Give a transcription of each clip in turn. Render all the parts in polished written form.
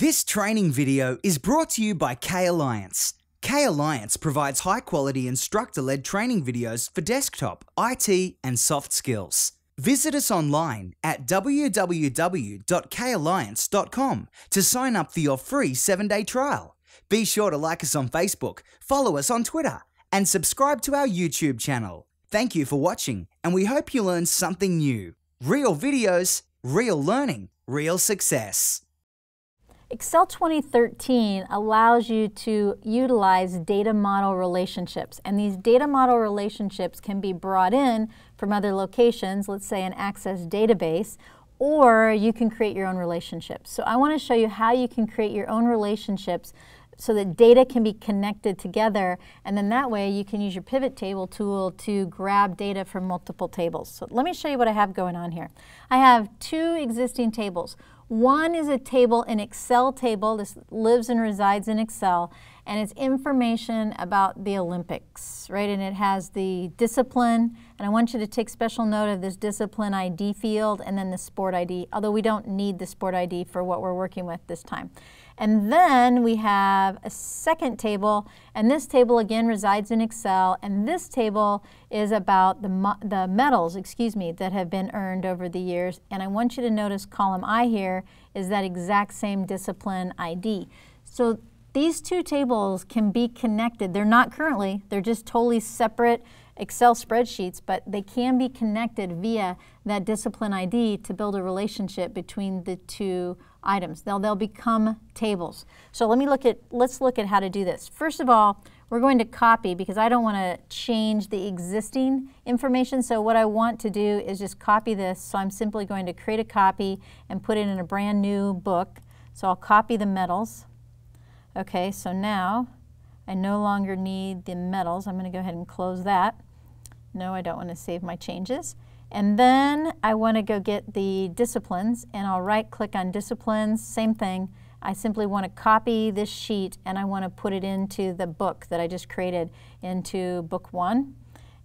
This training video is brought to you by K-Alliance. K-Alliance provides high-quality instructor-led training videos for desktop, IT and soft skills. Visit us online at www.kalliance.com to sign up for your free 7-day trial. Be sure to like us on Facebook, follow us on Twitter and subscribe to our YouTube channel. Thank you for watching and we hope you learn something new. Real videos, real learning, real success. Excel 2013 allows you to utilize data model relationships, and these data model relationships can be brought in from other locations, let's say an Access database, or you can create your own relationships. So I want to show you how you can create your own relationships so that data can be connected together, and then that way you can use your pivot table tool to grab data from multiple tables. So let me show you what I have going on here. I have two existing tables. One is a table, an Excel table, this lives and resides in Excel, and it's information about the Olympics, right? And it has the discipline, and I want you to take special note of this discipline ID field and then the sport ID, although we don't need the sport ID for what we're working with this time. And then we have a second table, and this table again resides in Excel, and this table is about the medals, that have been earned over the years. And I want you to notice column I here is that exact same discipline ID. So these two tables can be connected. They're not currently, they're just totally separate Excel spreadsheets, but they can be connected via that discipline ID to build a relationship between the two items. They'll become tables. So let's look at how to do this. First of all, we're going to copy because I don't want to change the existing information. So what I want to do is just copy this. So I'm simply going to create a copy and put it in a brand new book. So I'll copy the medals. Okay, so now I no longer need the medals. I'm going to go ahead and close that. No, I don't want to save my changes. And then I want to go get the disciplines, and I'll right click on disciplines, same thing. I simply want to copy this sheet and I want to put it into the book that I just created into book one.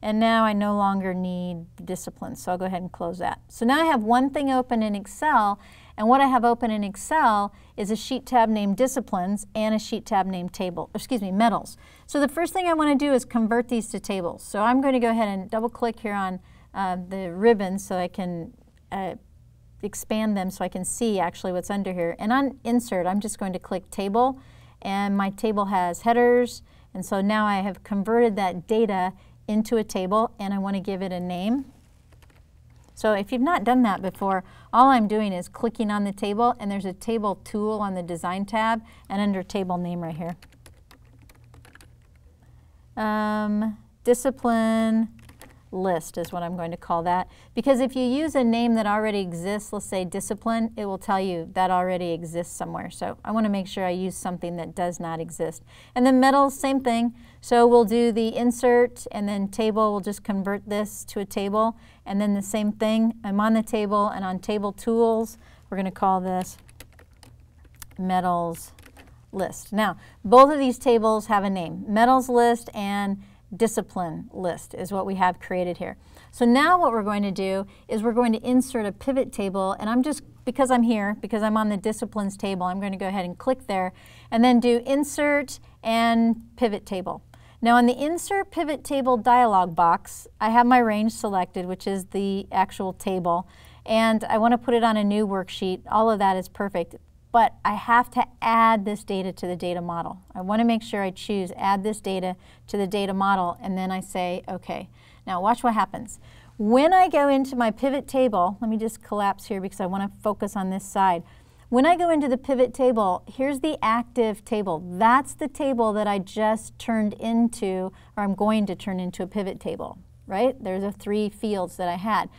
And now I no longer need disciplines, so I'll go ahead and close that. So now I have one thing open in Excel, and what I have open in Excel is a sheet tab named disciplines and a sheet tab named medals. So the first thing I want to do is convert these to tables. So I'm going to go ahead and double click here on the ribbon so I can expand them so I can see actually what's under here. And on insert, I'm just going to click table, and my table has headers, and so now I have converted that data into a table, and I want to give it a name. So if you've not done that before, all I'm doing is clicking on the table, and there's a table tool on the design tab and under table name right here. Discipline list is what I'm going to call that, because if you use a name that already exists, let's say discipline, it will tell you that already exists somewhere. So I want to make sure I use something that does not exist. And then medals, same thing. So we'll do the insert and then table, we'll just convert this to a table. And then the same thing, I'm on the table, and on table tools, we're going to call this medals list. Now, both of these tables have a name, medals list and discipline list is what we have created here. So now what we're going to do is we're going to insert a pivot table, and I'm just, because I'm here, because I'm on the disciplines table, I'm going to go ahead and click there and then do insert and pivot table. Now on the insert pivot table dialog box, I have my range selected, which is the actual table, and I want to put it on a new worksheet. All of that is perfect, but I have to add this data to the data model. I want to make sure I choose add this data to the data model, and then I say okay. Now watch what happens. When I go into my pivot table, let me just collapse here because I want to focus on this side. When I go into the pivot table, here's the active table. That's the table that I just turned into, or I'm going to turn into a pivot table, right? There's the three fields that I had.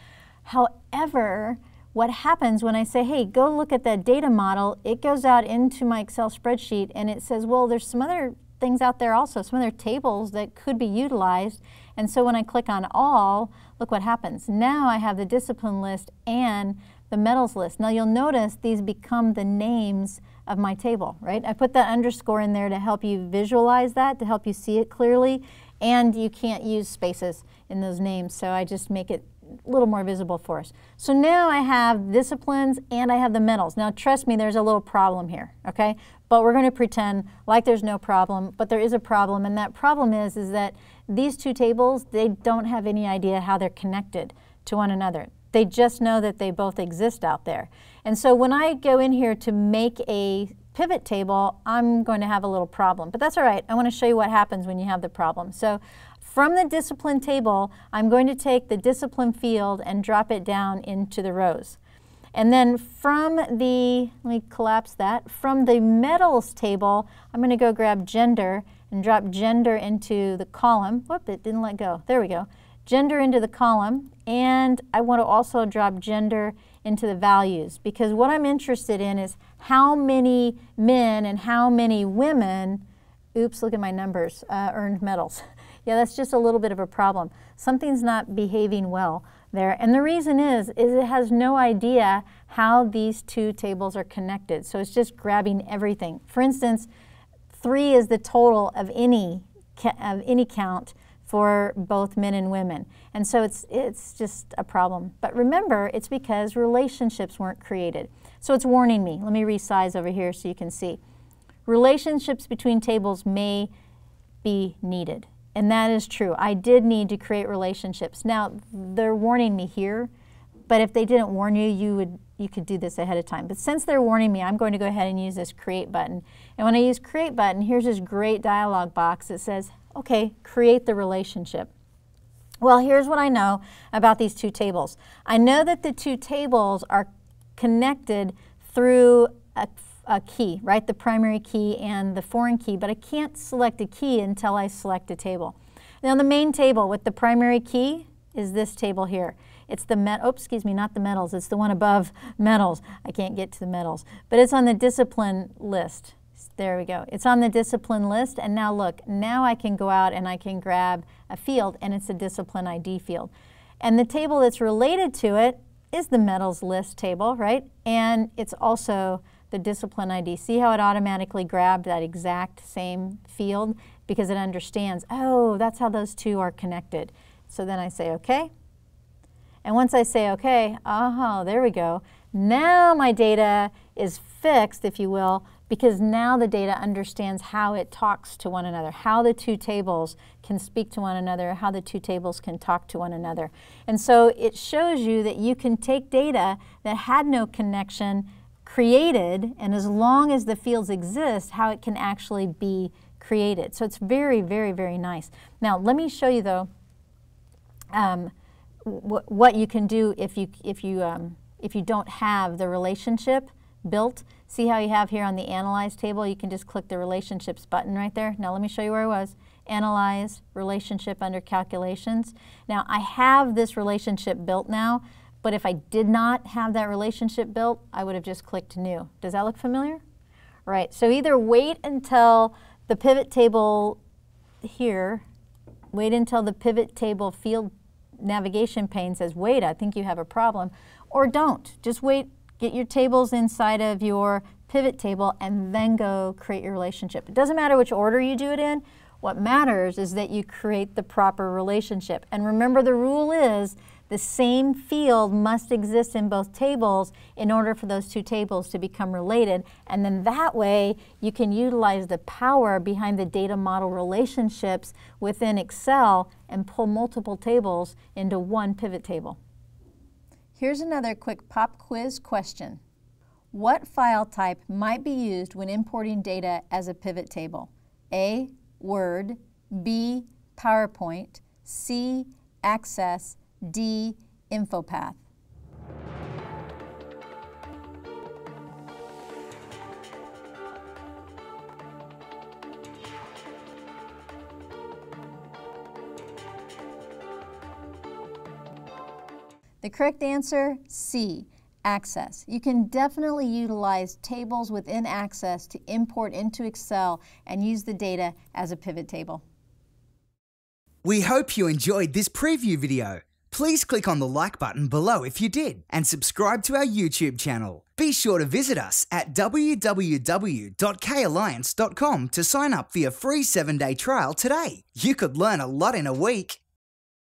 However, what happens when I say, hey, go look at that data model, it goes out into my Excel spreadsheet and it says, well, there's some other things out there also, some other tables that could be utilized. And so when I click on all, look what happens. Now I have the discipline list and the medals list. Now you'll notice these become the names of my table, right? I put that underscore in there to help you visualize that, to help you see it clearly, and you can't use spaces in those names, so I just make it little more visible for us. So now I have disciplines and I have the medals. Now trust me, there's a little problem here, okay? But we're going to pretend like there's no problem, but there is a problem, and that problem is that these two tables, they don't have any idea how they're connected to one another. They just know that they both exist out there. And so when I go in here to make a pivot table, I'm going to have a little problem, but that's all right. I want to show you what happens when you have the problem. So from the discipline table, I'm going to take the discipline field and drop it down into the rows. And then from the, let me collapse that, from the medals table, I'm going to go grab gender and drop gender into the column. Whoop, it didn't let go. There we go. Gender into the column, and I want to also drop gender into the values, because what I'm interested in is how many men and how many women, oops, look at my numbers, earned medals. Yeah, that's just a little bit of a problem. Something's not behaving well there, and the reason is it has no idea how these two tables are connected, so it's just grabbing everything. For instance, 3 is the total of any count for both men and women. And so it's just a problem. But remember, it's because relationships weren't created. So it's warning me. Let me resize over here so you can see. Relationships between tables may be needed. And that is true. I did need to create relationships. Now, they're warning me here, but if they didn't warn you, you could do this ahead of time. But since they're warning me, I'm going to go ahead and use this create button. And when I use create button, here's this great dialog box that says, okay, create the relationship. Well, here's what I know about these two tables. I know that the two tables are connected through a key, right? The primary key and the foreign key, but I can't select a key until I select a table. Now the main table with the primary key is this table here. It's the not the medals, it's the one above medals. I can't get to the medals, but it's on the discipline list. There we go. It's on the discipline list, and now look, now I can go out and I can grab a field, and it's a discipline ID field. And the table that's related to it is the medals list table, right? And it's also the discipline ID. See how it automatically grabbed that exact same field? Because it understands, oh, that's how those two are connected. So then I say okay. And once I say okay, there we go. Now my data is fixed, if you will, because now the data understands how it talks to one another, how the two tables can speak to one another, how the two tables can talk to one another. And so it shows you that you can take data that had no connection created, and as long as the fields exist, how it can actually be created. So it's very, very, very nice. Now, let me show you, though, what you can do if you don't have the relationship built. See how you have here on the Analyze table? You can just click the Relationships button right there. Now let me show you where I was. Analyze, Relationship under Calculations. Now I have this relationship built now, but if I did not have that relationship built, I would have just clicked New. Does that look familiar? Right, so either wait until the pivot table here, wait until the pivot table field navigation pane says, wait, I think you have a problem, or don't. Just wait. Get your tables inside of your pivot table and then go create your relationship. It doesn't matter which order you do it in. What matters is that you create the proper relationship. And remember, the rule is the same field must exist in both tables in order for those two tables to become related. And then that way you can utilize the power behind the data model relationships within Excel and pull multiple tables into one pivot table. Here's another quick pop quiz question. What file type might be used when importing data as a pivot table? A, Word, B, PowerPoint, C, Access, D, InfoPath. The correct answer, C, Access. You can definitely utilize tables within Access to import into Excel and use the data as a pivot table. We hope you enjoyed this preview video. Please click on the like button below if you did, and subscribe to our YouTube channel. Be sure to visit us at www.kalliance.com to sign up for your free 7-day trial today. You could learn a lot in a week.